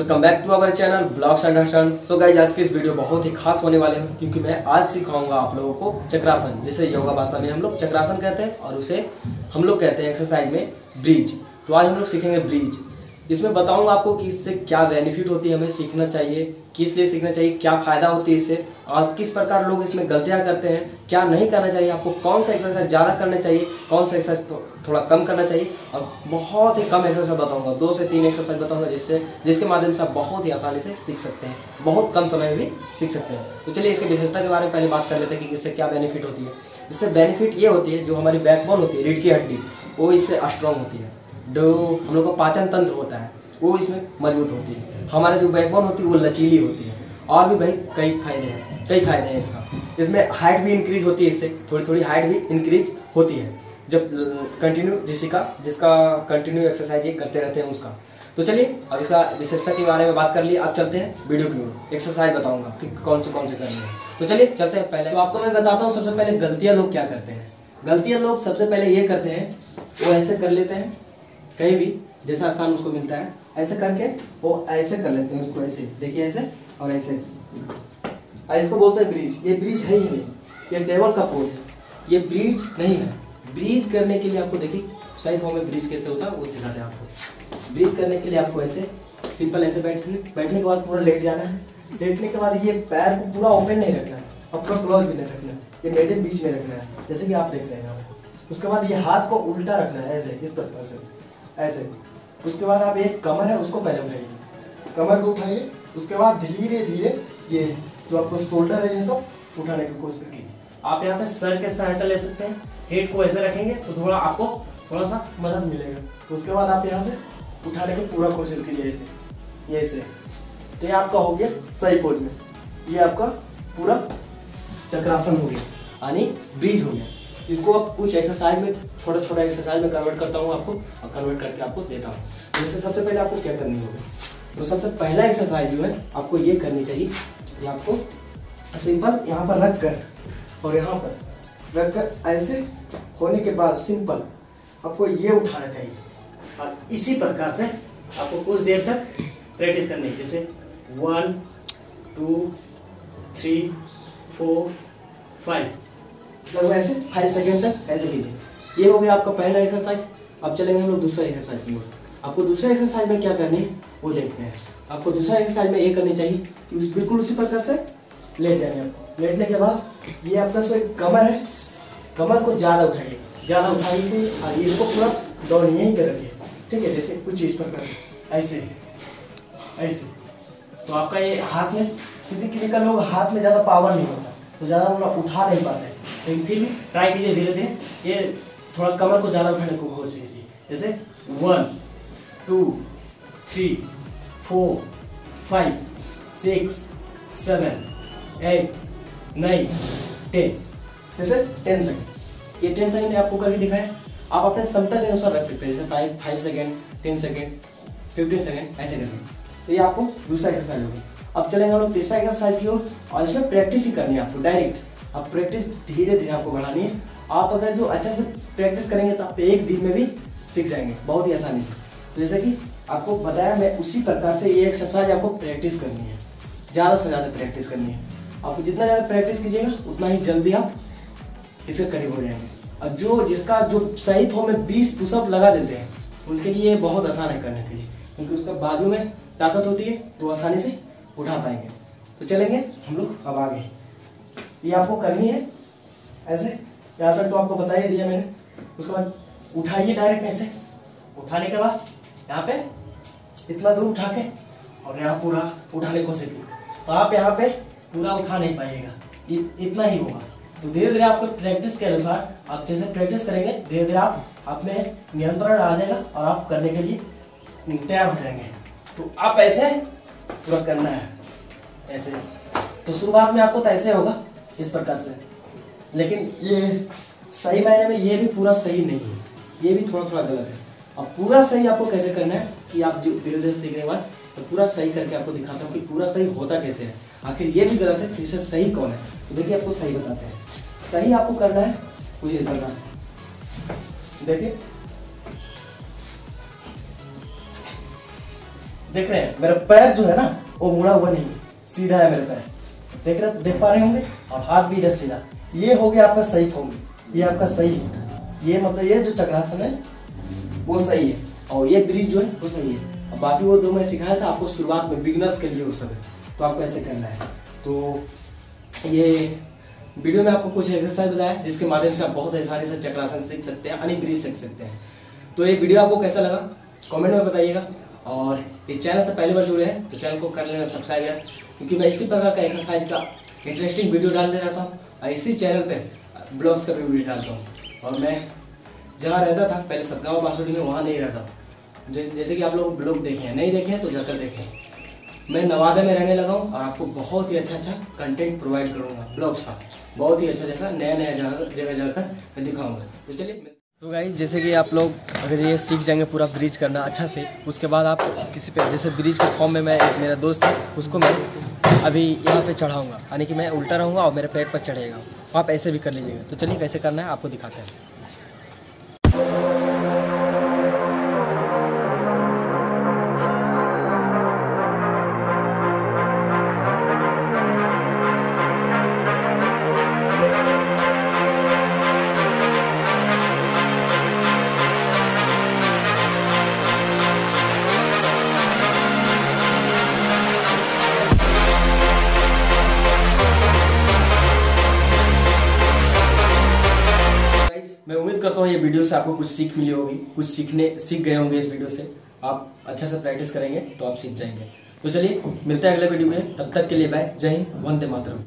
Welcome back to our channel blogs and Darshan. So guys, आज की इस वीडियो बहुत ही खास होने वाले हैं क्योंकि मैं आज सिखाऊंगा आप लोगों को चक्रासन, जिसे योगा भाषा में हम लोग चक्रासन कहते हैं और उसे हम लोग कहते हैं एक्सरसाइज में ब्रीज। तो आज हम लोग सीखेंगे ब्रीज। इसमें बताऊंगा आपको कि इससे क्या बेनिफिट होती है, हमें सीखना चाहिए, किस लिए सीखना चाहिए, क्या फ़ायदा होती है इससे और किस प्रकार लोग इसमें गलतियां करते हैं, क्या नहीं करना चाहिए, आपको कौन सा एक्सरसाइज ज़्यादा करना चाहिए, कौन सा एक्सरसाइज थोड़ा कम करना चाहिए और बहुत ही कम एक्सरसाइज बताऊंगा। 2 से 3 एक्सरसाइज बताऊँगा जिसके माध्यम से आप बहुत ही आसानी से सीख सकते हैं, बहुत कम समय में भी सीख सकते हैं। तो चलिए इसकी विशेषता के बारे में पहले बात कर लेते हैं कि इससे क्या बेनिफिट होती है। इससे बेनिफिट ये होती है, जो हमारी बैकबोन होती है, रीढ़ की हड्डी, वो इससे स्ट्रांग होती है। जो हम लोग का पाचन तंत्र होता है वो इसमें मजबूत होती है। हमारा जो बैकबोन होती है वो लचीली होती है। और भी भाई कई फायदे हैं इसका। इसमें हाइट भी इंक्रीज होती है, इससे थोड़ी थोड़ी हाइट भी इंक्रीज होती है जब कंटिन्यू जिसका कंटिन्यू एक्सरसाइज ये करते रहते हैं उसका। तो चलिए अब इसका विशेषता के बारे में बात कर लिए, आप चलते हैं वीडियो की ओर। एक्सरसाइज बताऊँगा कि कौन से करनी है। तो चलिए चलते हैं। पहले तो आपको मैं बताता हूँ सबसे पहले गलतियाँ लोग क्या करते हैं। गलतियाँ लोग सबसे पहले ये करते हैं, वो ऐसे कर लेते हैं, कहीं भी जैसा स्थान उसको मिलता है ऐसे करके वो ऐसे कर लेते हैं उसको, ऐसे देखिए, ऐसे और ऐसे, इसको बोलते हैं ब्रीज। ये ब्रीज है ही नहीं, ये देवल का पोज है, ये ब्रीज नहीं है। ब्रीज करने के लिए आपको, देखिए सही फॉर्म में ब्रीज कैसे होता है वो सिखा दें आपको। ब्रीज करने के लिए आपको ऐसे सिंपल ऐसे बैठने के बाद पूरा लेट जाना है। लेटने के बाद ये पैर को पूरा ओपन नहीं रखना है और पूरा क्लोज भी नहीं रखना है, ये मीडियम बीच में रखना है जैसे कि आप देख रहे हैं। उसके बाद ये हाथ को उल्टा रखना है ऐसे, इस प्रकार से ऐसे। उसके बाद आप एक कमर है उसको पहले उठाइए, कमर को उठाइए। उसके बाद धीरे धीरे ये जो आपको शोल्डर है ये सब उठाने की कोशिश कीजिए। आप यहाँ पे सर के सहायता ले सकते हैं, हेड को ऐसे रखेंगे तो थोड़ा आपको थोड़ा सा मदद मिलेगा। उसके बाद आप यहाँ से उठाने की पूरा कोशिश कीजिए, ऐसे ऐसे। तो ये आपका हो गया सही पोज में, ये आपका पूरा चक्रासन हो गया यानी ब्रीज हो गया। इसको आप कुछ एक्सरसाइज में, छोटा छोटा एक्सरसाइज में कन्वर्ट करता हूँ आपको और कन्वर्ट करके आपको देता हूँ। जैसे सबसे पहले आपको क्या करनी होगी, तो सबसे पहला एक्सरसाइज जो है आपको ये करनी चाहिए। ये आपको सिंपल यहाँ पर रख कर और यहाँ पर रख कर ऐसे होने के बाद सिंपल आपको ये उठाना चाहिए और इसी प्रकार से आपको कुछ देर तक प्रैक्टिस करनी है। जैसे 1 2 3 4 5 लगभग ऐसे 5 सेकेंड तक ऐसे कीजिए। ये हो गया आपका पहला एक्सरसाइज। अब चलेंगे हम लोग दूसरा एक्सरसाइज की ओर। आपको दूसरा एक्सरसाइज में क्या करनी है वो देखते हैं। आपको दूसरा एक्सरसाइज में ये करनी चाहिए कि उस बिल्कुल उसी प्रकार से लेट जाएंगे। आपको लेटने के बाद ये आपका सो कमर है, कमर को ज़्यादा उठाइए और इसको पूरा डाउन यहीं पर रखिए, ठीक है, जैसे कुछ इस प्रकार ऐसे ऐसे। तो आपका ये हाथ में, किसी का लोग हाथ में ज़्यादा पावर नहीं होता तो ज़्यादा हम उठा नहीं पाते, लेकिन फिर भी ट्राई कीजिए धीरे धीरे। ये थोड़ा कमर को ज़्यादा उठाने को कोशिश कीजिए, जैसे 1 2 3 4 5 6 7 8 9 10, जैसे 10 सेकेंड। ये 10 सेकेंड ने आपको करके दिखाया। आप अपने क्षमता के अनुसार रख सकते हैं, जैसे 5 सेकेंड, 10 सेकेंड, 15 सेकेंड ऐसे करके। तो ये आपको दूसरा एक्सरसाइज होगा। अब चलेंगे हम लोग तीसरा एक्सरसाइज की ओर और इसमें प्रैक्टिस ही करनी है आपको डायरेक्ट। अब प्रैक्टिस धीरे धीरे आपको बढ़ानी है। आप अगर जो अच्छे से प्रैक्टिस करेंगे तो आप एक दिन में भी सीख जाएंगे बहुत ही आसानी से। तो जैसे कि आपको बताया मैं, उसी प्रकार से ये एक्सरसाइज आपको प्रैक्टिस करनी है, ज़्यादा से ज़्यादा प्रैक्टिस करनी है। आपको जितना ज़्यादा प्रैक्टिस कीजिएगा उतना ही जल्दी आप इसके करीब हो जाएंगे। और जो सही फॉर्म में 20 पुशअप लगा देते हैं उनके लिए बहुत आसान है करने के लिए, क्योंकि उसका बाजू में ताकत होती है तो आसानी से उठा पाएंगे। तो चलेंगे हम लोग अब आगे। ये आपको करनी है ऐसे, यहाँ तक तो आपको बता ही दिया मैंने। उसके बाद उठाइए डायरेक्ट ऐसे, उठाने के बाद यहाँ पे इतना दूर उठा के और यहाँ पूरा उठाने की कोशिश की, तो आप यहाँ पे पूरा उठा नहीं पाइएगा, इतना ही होगा। तो धीरे धीरे आपको प्रैक्टिस के अनुसार, आप जैसे प्रैक्टिस करेंगे धीरे धीरे आप में नियंत्रण आ जाएगा और आप करने के लिए तैयार हो जाएंगे। तो आप ऐसे पूरा करना है ऐसे। तो शुरुआत में आपको तो ऐसे होगा इस प्रकार से, लेकिन ये सही मायने में ये भी पूरा सही नहीं है, ये भी थोड़ा थोड़ा गलत है। अब पूरा सही आपको कैसे करना है कि आप जो धीरे धीरे सीखने के बाद तो पूरा सही करके आपको दिखाता हूँ कि पूरा सही होता कैसे है, आखिर ये भी गलत है, फिर से सही कौन है। तो देखिए आपको सही बताते हैं। सही आपको करना है कुछ इस प्रकार से, देखिए देख रहे हैं मेरा पैर जो है ना वो मुड़ा हुआ नहीं, सीधा है मेरा पैर, देख रहे देख पा रहे होंगे। और हाथ भी इधर सीधा, ये हो गया आपका सही होंगे, ये आपका सही है, ये मतलब ये जो चक्रासन है वो सही है और ये ब्रिज जो है वो सही है। अब बाकी वो दो मैं सिखाया था आपको शुरुआत में बिगनर्स के लिए, वो सब तो आपको ऐसे करना है। तो ये वीडियो में आपको कुछ एक्सरसाइज बताया जिसके माध्यम से आप बहुत आसानी से चक्रासन सीख सकते हैं, यानी ब्रिज सीख सकते हैं। तो ये वीडियो आपको कैसा लगा कमेंट में बताइएगा, और इस चैनल से पहली बार जुड़े हैं तो चैनल को कर लेना सब्सक्राइब यार, क्योंकि मैं इसी प्रकार का एक्सरसाइज का इंटरेस्टिंग वीडियो डालते रहता हूँ और इसी चैनल पे ब्लॉग्स का भी वीडियो डालता हूँ। और मैं जहाँ रहता था पहले सदगांव बासुड़ी में, वहाँ नहीं रहता, जैसे कि आप लोग ब्लॉग देखे हैं, नहीं देखे हैं तो जाकर देखें। मैं नवादा में रहने लगा हूँ और आपको बहुत ही अच्छा अच्छा कंटेंट प्रोवाइड करूँगा ब्लॉग्स का, बहुत ही अच्छा जगह नया नया जगह जाकर मैं दिखाऊँगा। तो चलिए तो गाइस, जैसे कि आप लोग अगर ये सीख जाएंगे पूरा ब्रिज करना अच्छा से, उसके बाद आप किसी पे जैसे ब्रिज के फॉर्म में मैं मेरा दोस्त है उसको मैं अभी यहाँ पे चढ़ाऊँगा, यानी कि मैं उल्टा रहूँगा और मेरे पेट पर चढ़ेगा, आप ऐसे भी कर लीजिएगा। तो चलिए कैसे करना है आपको दिखाते हैं। मैं उम्मीद करता हूँ ये वीडियो से आपको कुछ सीख मिली होगी, कुछ सीख गए होंगे इस वीडियो से। आप अच्छा से प्रैक्टिस करेंगे तो आप सीख जाएंगे। तो चलिए मिलते हैं अगले वीडियो में, तब तक के लिए बाय, जय हिंद, वंदे मातरम।